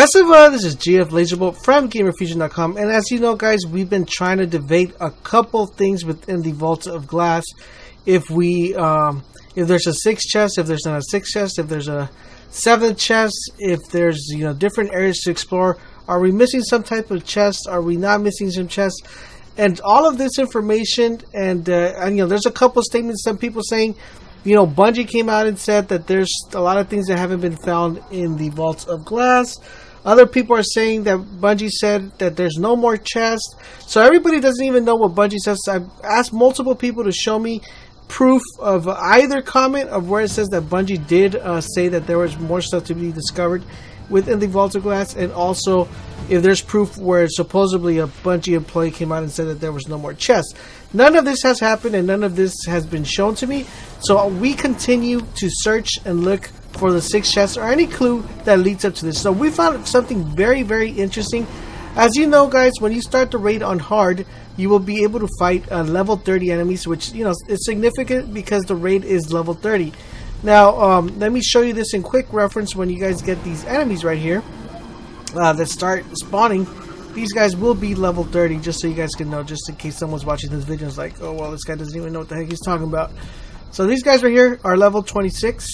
As of this is GF Laserbolt from GamerFusion.com, and as you know guys, we've been trying to debate a couple things within the Vaults of Glass. If there's a 6th chest, if there's not a 6th chest, if there's a 7th chest, if there's, you know, different areas to explore. Are we missing some type of chest? Are we not missing some chests? And all of this information, and you know, there's a couple statements, some people saying, you know, Bungie came out and said that there's a lot of things that haven't been found in the Vaults of Glass. Other people are saying that Bungie said that there's no more chests. So everybody doesn't even know what Bungie says. I've asked multiple people to show me proof of either comment of where it says that Bungie did say that there was more stuff to be discovered within the Vaults of Glass, and also if there's proof where supposedly a Bungie employee came out and said that there was no more chests. None of this has happened, and none of this has been shown to me. So we continue to search and look for the 6 chests or any clue that leads up to this. So we found something very, very interesting. As you know guys, when you start the raid on hard, you will be able to fight level 30 enemies, which, you know, is significant because the raid is level 30. Now, let me show you this in quick reference. When you guys get these enemies right here that start spawning, these guys will be level 30, just so you guys can know, just in case someone's watching this video and is like, oh, well, this guy doesn't even know what the heck he's talking about. So these guys right here are level 26.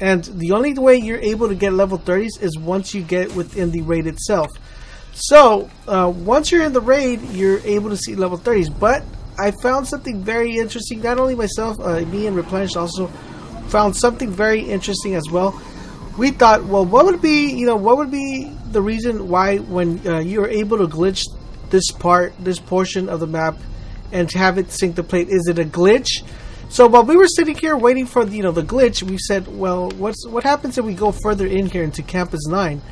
And the only way you're able to get level 30s is once you get within the raid itself. So once you're in the raid, you're able to see level 30s. But I found something very interesting. Not only myself, me and Replenished also found something very interesting as well. We thought, well, what would be, you know, what would be the reason why when you're able to glitch this part, this portion of the map, and to have it sync the plate? Is it a glitch? So while we were sitting here waiting for the, you know, the glitch, we said, well, what happens if we go further in here into Campus 9?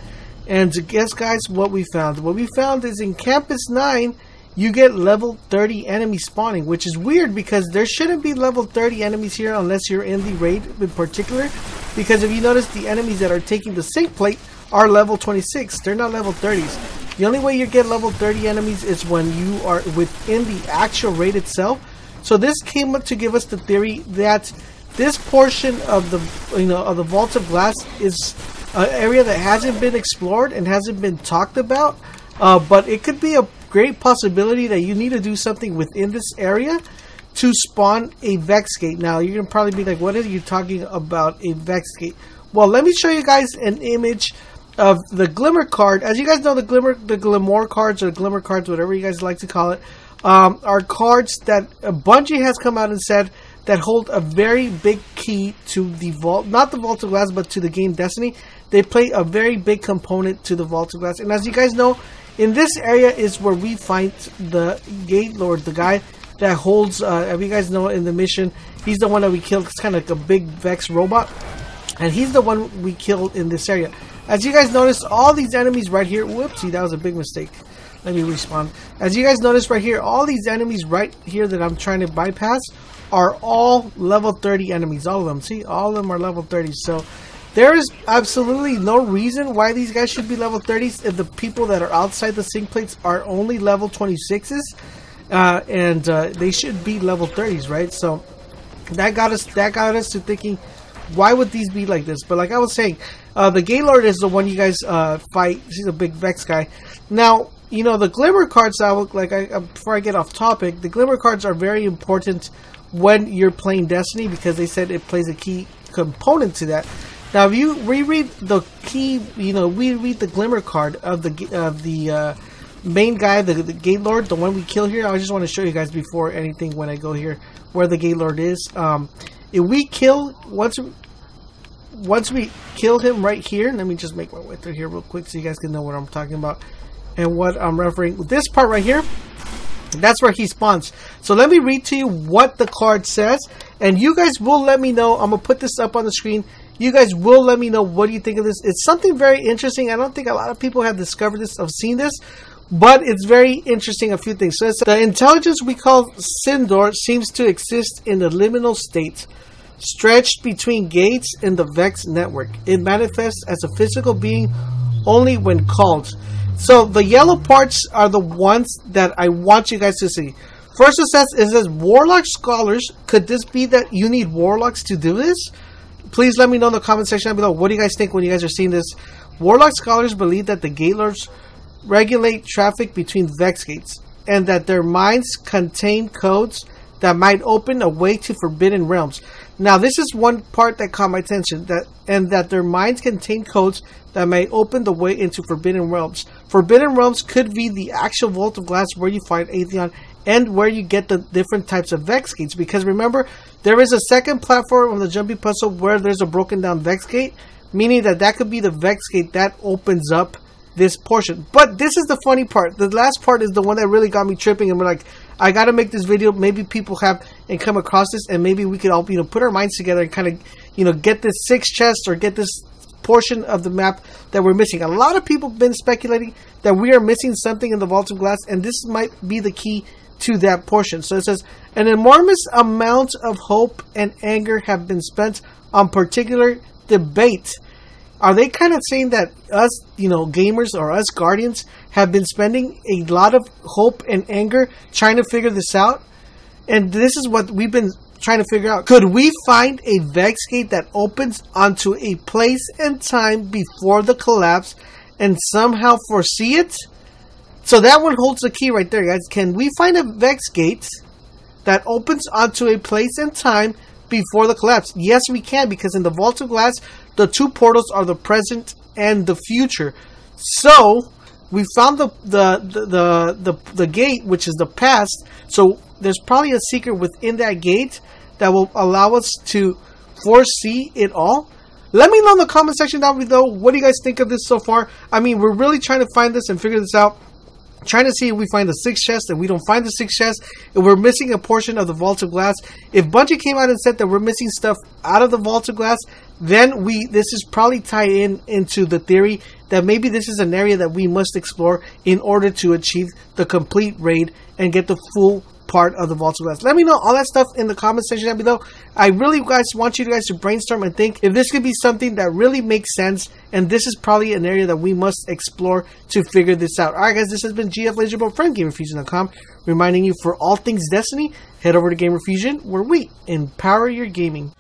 And guess guys what we found. What we found is in Campus 9 you get level 30 enemies spawning, which is weird because there shouldn't be level 30 enemies here unless you're in the raid in particular, because if you notice, the enemies that are taking the sync plate are level 26. They're not level 30s. The only way you get level 30 enemies is when you are within the actual raid itself. So this came up to give us the theory that this portion of the, you know, of the Vaults of Glass is an area that hasn't been explored and hasn't been talked about, but it could be a great possibility that you need to do something within this area to spawn a Vex Gate. Now you're gonna probably be like, what are you talking about, a Vex Gate? Well, let me show you guys an image of the Glimmer card. As you guys know, the Glimmer cards, whatever you guys like to call it, are cards that Bungie has come out and said that hold a very big key to the vault, not the Vault of Glass, but to the game Destiny. They play a very big component to the Vault of Glass. And as you guys know, in this area is where we fight the Gate Lord, the guy that holds, if you guys know in the mission, he's the one that we killed. It's kind of like a big Vex robot, and he's the one we killed in this area. As you guys notice, all these enemies right here, whoopsie, that was a big mistake. Let me respawn. As you guys notice right here, all these enemies right here that I'm trying to bypass are all level 30 enemies. All of them. See, all of them are level 30. So there is absolutely no reason why these guys should be level 30s if the people that are outside the sync plates are only level 26s, and they should be level 30s, right? So that got us to thinking, why would these be like this? But like I was saying, the Gate Lord is the one you guys fight. She's a big Vex guy. Now, you know, the Glimmer cards, before I get off topic, the Glimmer cards are very important when you're playing Destiny because they said it plays a key component to that. Now, if you reread the key, you know, we read the Glimmer card of the main guy, the Gate Lord, the one we kill here. I just want to show you guys before anything when I go here where the Gate Lord is. If we kill, once we kill him right here, let me just make my way through here real quick so you guys can know what I'm talking about and what I'm referring. This part right here, that's where he spawns. So let me read to you what the card says, and you guys will let me know. I'm gonna put this up on the screen. You guys will let me know, what do you think of this? It's something very interesting. I don't think a lot of people have discovered this or seen this, but it's very interesting, a few things. So the intelligence we call Sindor seems to exist in the liminal state, stretched between gates and the Vex network. It manifests as a physical being only when called. So the yellow parts are the ones that I want you guys to see. First it says Warlock Scholars. Could this be that you need Warlocks to do this? Please let me know in the comment section down below, what do you guys think when you guys are seeing this? Warlock scholars believe that the Gate Lords regulate traffic between Vex Gates, and that their minds contain codes that might open a way to Forbidden Realms. Now, this is one part that caught my attention, that their minds contain codes that may open the way into Forbidden Realms. Forbidden Realms could be the actual Vault of Glass where you find Atheon and where you get the different types of Vex Gates. Because remember, there is a second platform on the Jumpy Puzzle where there's a broken down Vex Gate, meaning that that could be the Vex Gate that opens up this portion. But this is the funny part. The last part is the one that really got me tripping, and we're like, I gotta make this video. Maybe people have and come across this, and maybe we could all, you know, put our minds together and kind of, you know, get this 6 chest or get this portion of the map that we're missing. A lot of people have been speculating that we are missing something in the Vaults of Glass, and this might be the key to that portion. So it says, an enormous amount of hope and anger have been spent on particular debate. Are they kind of saying that us, you know, gamers or us guardians have been spending a lot of hope and anger trying to figure this out? And this is what we've been trying to figure out. Could we find a Vex Gate that opens onto a place and time before the collapse and somehow foresee it? So that one holds the key right there, guys. Can we find a Vex Gate that opens onto a place and time before the collapse? Yes, we can, because in the Vault of Glass, the two portals are the present and the future. So we found the gate, which is the past. So there's probably a secret within that gate that will allow us to foresee it all. Let me know in the comment section down below, what do you guys think of this so far? I mean, we're really trying to find this and figure this out. Trying to see if we find the 6 chest, and we don't find the 6 chest, and we're missing a portion of the Vault of Glass. If Bungie came out and said that we're missing stuff out of the Vault of Glass, then this is probably tied into the theory that maybe this is an area that we must explore in order to achieve the complete raid and get the full part of the Vault of Glass. Let me know all that stuff in the comment section down below. I really want you guys to brainstorm and think if this could be something that really makes sense, and this is probably an area that we must explore to figure this out. Alright guys, this has been GF Laserbolt from GamerFusion.com, reminding you, for all things Destiny, head over to GamerFusion, where we empower your gaming.